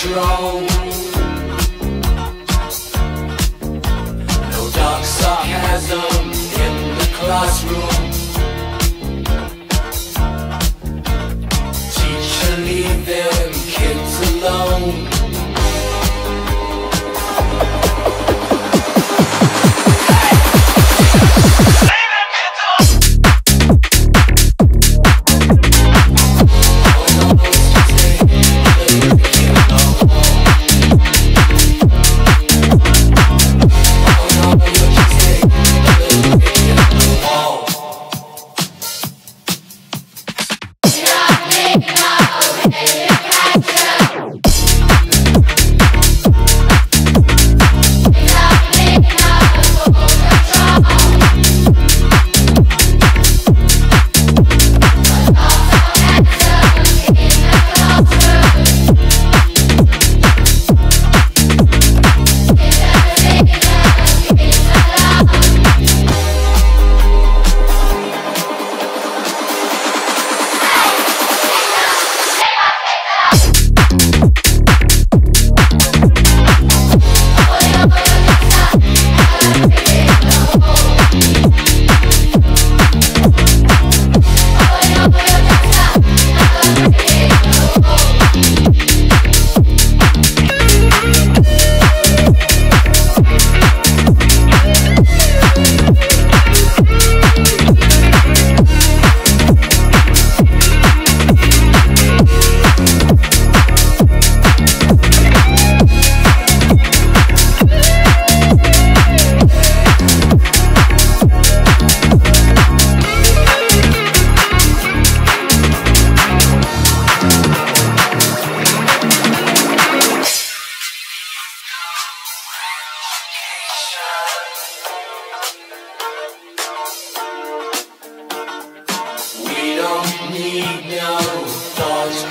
control. No dark sarcasm in the classroom. Teacher, leave them kids alone.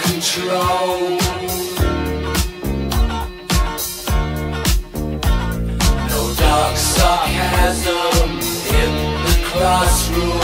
Control. No dark sarcasm in the classroom.